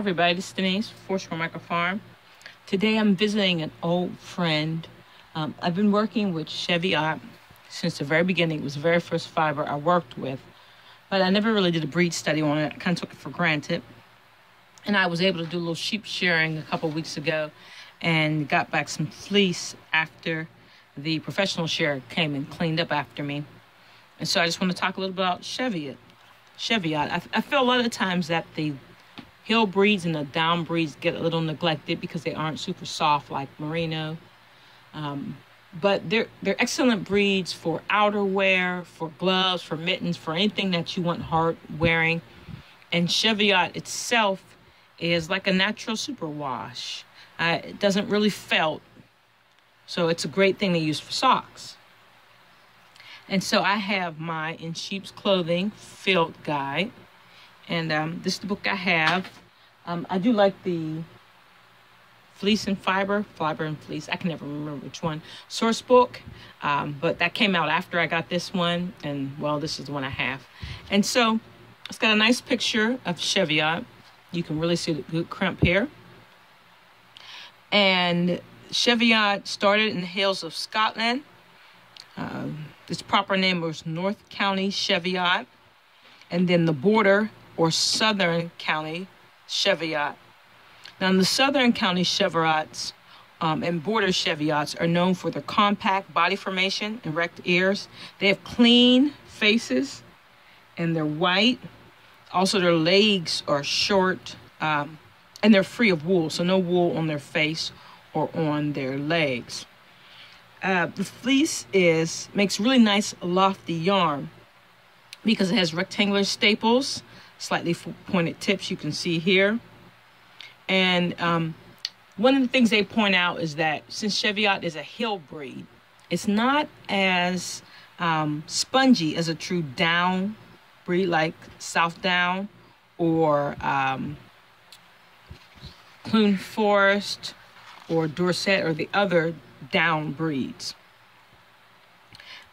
everybody, this is Denise, Four Square Micro Farm. Today I'm visiting an old friend. I've been working with Cheviot since the very beginning. It was the very first fiber I worked with, but I never really did a breed study on it. I kind of took it for granted. And I was able to do a little sheep shearing a couple weeks ago and got back some fleece after the professional shearer came and cleaned up after me. And so I just want to talk a little about Cheviot. I feel a lot of times that the Hill breeds and the down breeds get a little neglected because they aren't super soft like Merino. But they're excellent breeds for outerwear, for gloves, for mittens, for anything that you want hard wearing. And Cheviot itself is like a natural superwash. It doesn't really felt, so it's a great thing to use for socks. And so I have my In Sheep's Clothing field guide. And this is the book I have. I do like the Fleece and Fiber, Fiber and Fleece. I can never remember which one. Source book, but that came out after I got this one. And well, this is the one I have. And so it's got a nice picture of Cheviot. You can really see the good crimp here. And Cheviot started in the hills of Scotland. Its proper name was North County Cheviot. And then the border or Southern County Cheviot. Now, in the Southern County Cheviots and border Cheviots are known for their compact body formation, erect ears. They have clean faces and they're white. Also, their legs are short and they're free of wool, so no wool on their face or on their legs. The fleece makes really nice lofty yarn because it has rectangular staples, slightly pointed tips you can see here. And one of the things they point out is that since Cheviot is a hill breed, it's not as spongy as a true down breed like South Down or Clune Forest or Dorset or the other down breeds.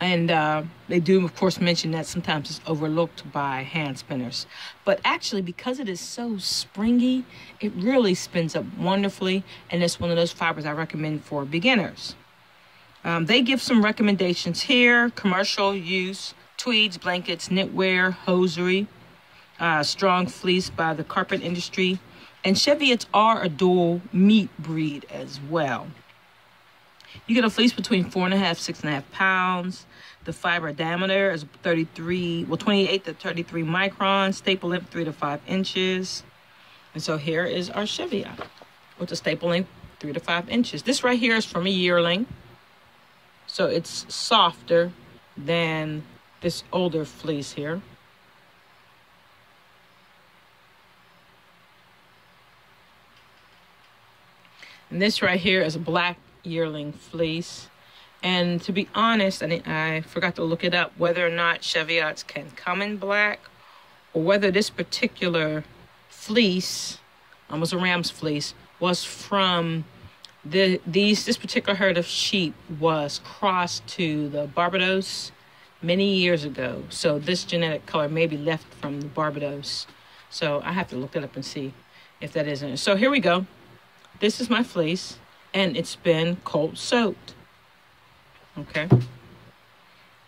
And they do, of course, mention that sometimes it's overlooked by hand spinners. But actually, because it is so springy, it really spins up wonderfully. And it's one of those fibers I recommend for beginners. They give some recommendations here: commercial use, tweeds, blankets, knitwear, hosiery, strong fleece by the carpet industry. And Cheviots are a dual meat breed as well. You get a fleece between 4.5, 6.5 pounds. The fiber diameter is 28 to 33 microns. Staple length 3 to 5 inches. And so here is our Cheviot with the staple length 3 to 5 inches. This right here is from a yearling, so it's softer than this older fleece here. And this right here is a black yearling fleece. And to be honest, I forgot to look it up whether or not Cheviots can come in black, or whether this particular fleece was a ram's fleece, was from this particular herd of sheep was crossed to the Barbados many years ago. So this genetic color may be left from the Barbados, so I have to look that up and see if that isn't. So here we go. This is my fleece, and it's been cold soaked. Okay.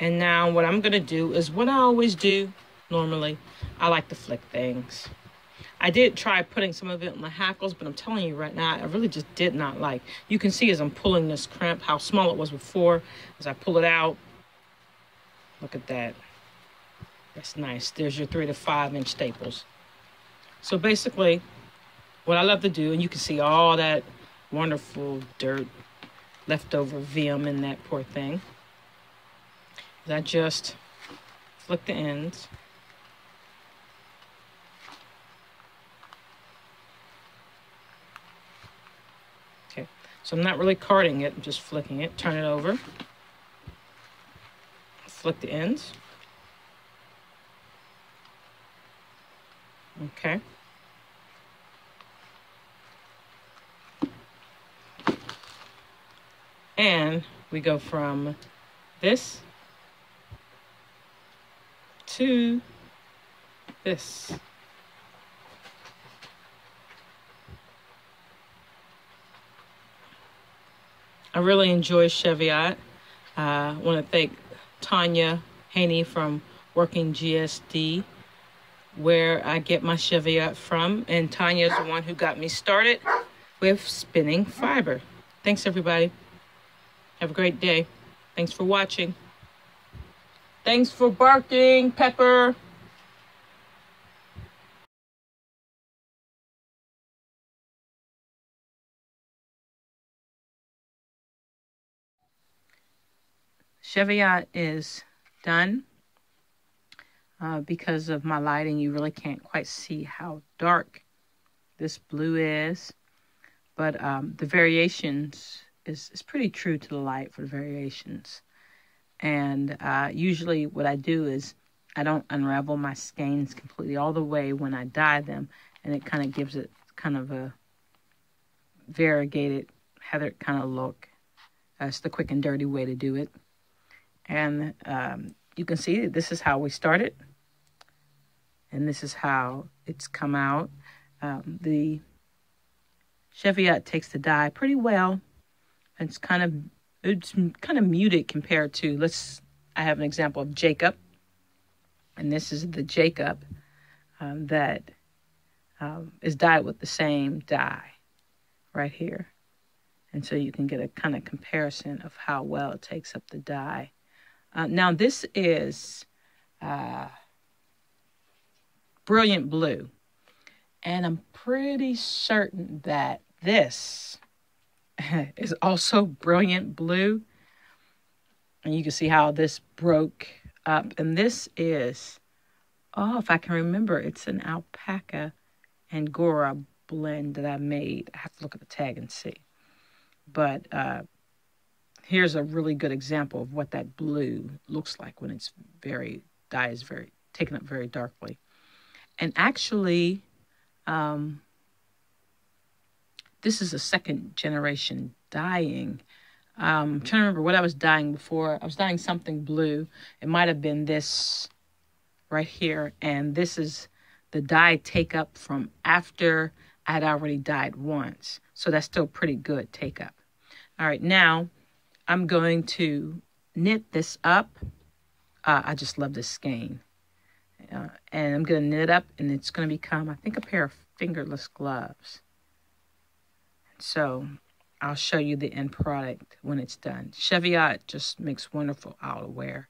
And now what I'm gonna do is what I always do normally. I like to flick things. I did try putting some of it on the hackles, but I'm telling you right now, I really just did not like. You can see as I'm pulling this crimp how small it was before. As I pull it out, look at that. That's nice. There's your 3 to 5 inch staples. So basically, what I love to do, and you can see all that wonderful dirt, leftover vim in that poor thing. I just flick the ends. Okay, so I'm not really carding it, I'm just flicking it. Turn it over, flick the ends. Okay. And we go from this to this. I really enjoy Cheviot. I want to thank Tanya Haney from Working GSD, where I get my Cheviot from. And Tanya's the one who got me started with spinning fiber. Thanks, everybody. Have a great day. Thanks for watching. Thanks for barking, Pepper. Cheviot is done. Because of my lighting, you really can't quite see how dark this blue is. But the variations is pretty true to the light for the variations. And usually what I do is I don't unravel my skeins completely all the way when I dye them. And it kind of gives it kind of a variegated, heathered kind of look. That's the quick and dirty way to do it. And you can see that this is how we started. And this is how it's come out. The Cheviot takes the dye pretty well. It's kind of muted compared to, I have an example of Jacob. And this is the Jacob that is dyed with the same dye right here. And so you can get a kind of comparison of how well it takes up the dye. Now this is Brilliant Blue. And I'm pretty certain that this is also Brilliant Blue. And you can see how this broke up. And this is, oh, if I can remember, it's an alpaca angora blend that I made. I have to look at the tag and see. But here's a really good example of what that blue looks like when it's dye is taken up very darkly. And actually, this is a second generation dyeing. I'm trying to remember what I was dyeing before. I was dyeing something blue. It might have been this right here. And this is the dye take up from after I'd already dyed once. So that's still pretty good take up. All right, now I'm going to knit this up. I just love this skein. And I'm going to knit it up, and it's going to become, I think, a pair of fingerless gloves. So I'll show you the end product when it's done. Cheviot just makes wonderful outerwear.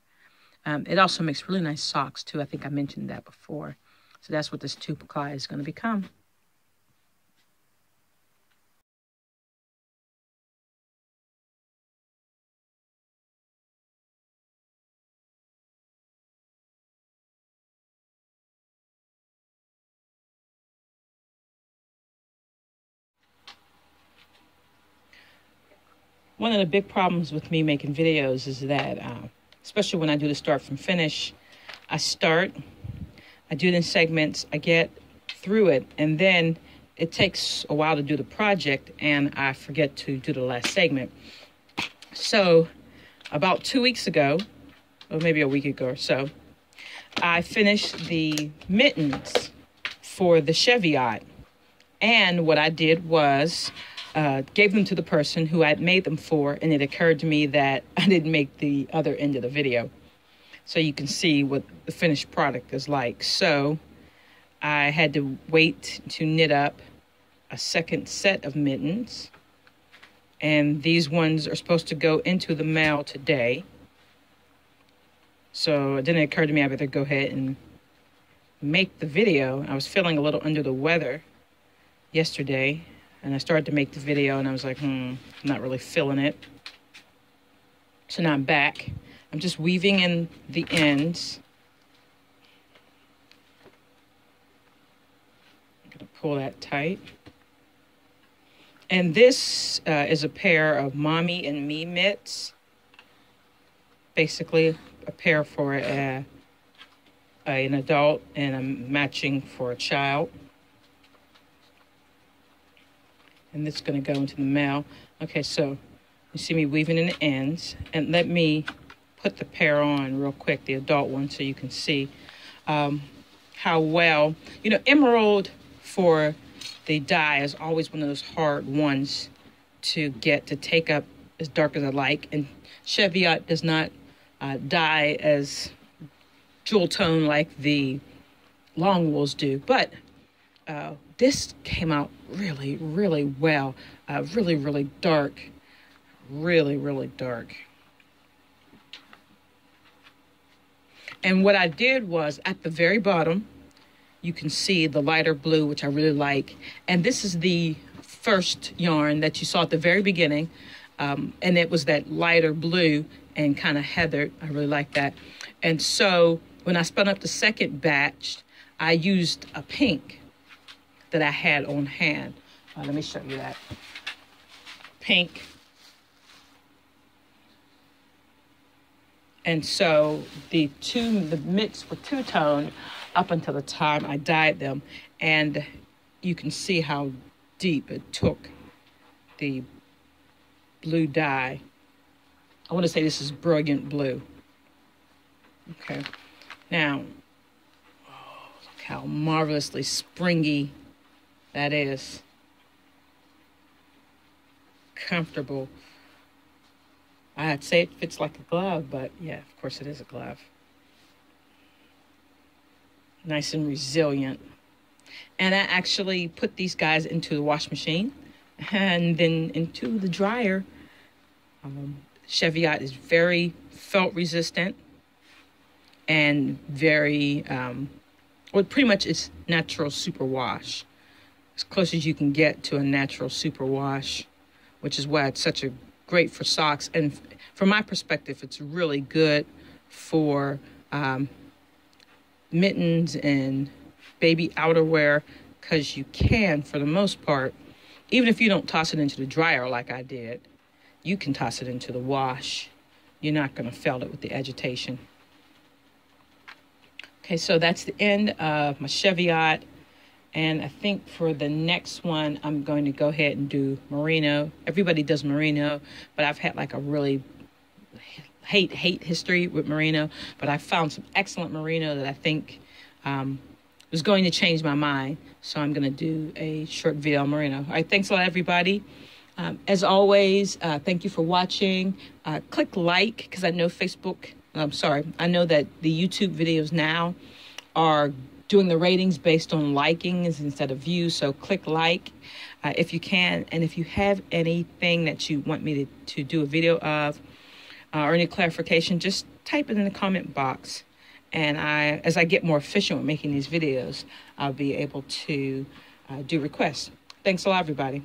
It also makes really nice socks, too. I think I mentioned that before. So that's what this two-ply is going to become. One of the big problems with me making videos is that, especially when I do the start from finish, I do it in segments, I get through it, and then it takes a while to do the project, and I forget to do the last segment. So about 2 weeks ago, or maybe a week ago or so, I finished the mittens for the Cheviot, and what I did was gave them to the person who I'd made them for, and it occurred to me that I didn't make the other end of the video. So you can see what the finished product is like. So I had to wait to knit up a second set of mittens. And these ones are supposed to go into the mail today. So it didn't occur to me I better go ahead and make the video. I was feeling a little under the weather yesterday. And I started to make the video, and I was like, I'm not really feeling it. So now I'm back. I'm just weaving in the ends. I'm going to pull that tight. And this is a pair of Mommy and Me mitts. Basically, a pair for an adult and a matching for a child. And it's going to go into the mail. Okay, so you see me weaving in the ends. And let me put the pair on real quick, the adult one, so you can see how well. You know, emerald for the dye is always one of those hard ones to get to take up as dark as I like. And Cheviot does not dye as jewel tone like the long wools do. But this came out really, really well. Really, really dark. Really, really dark. And what I did was at the very bottom, you can see the lighter blue, which I really like. And this is the first yarn that you saw at the very beginning. And it was that lighter blue and kind of heathered. I really like that. And so when I spun up the second batch, I used a pink that I had on hand. Let me show you that. Pink. And so the mix were two-tone up until the time I dyed them. And you can see how deep it took the blue dye. I want to say this is Brilliant Blue. Okay. Now, oh, look how marvelously springy that is. Comfortable. I'd say it fits like a glove, but yeah, of course it is a glove. Nice and resilient. And I actually put these guys into the wash machine and then into the dryer. Cheviot is very felt resistant and very, well, pretty much it's natural super wash. As close as you can get to a natural super wash, which is why it's such a great for socks, and from my perspective, it's really good for mittens and baby outerwear, because you can, for the most part, even if you don't toss it into the dryer like I did, you can toss it into the wash. You're not going to felt it with the agitation. Okay, so that's the end of my Cheviot, and I think for the next one, I'm going to go ahead and do Merino. Everybody does Merino, but I've had like a really hate history with Merino, but I found some excellent Merino that I think was going to change my mind. So I'm going to do a short video on Merino. All right, thanks a lot, everybody. As always, thank you for watching. Click like, because I know Facebook, I'm sorry, I know that the YouTube videos now are doing the ratings based on likings instead of views. So click like if you can. And if you have anything that you want me to do a video of or any clarification, just type it in the comment box. And as I get more efficient with making these videos, I'll be able to do requests. Thanks a lot, everybody.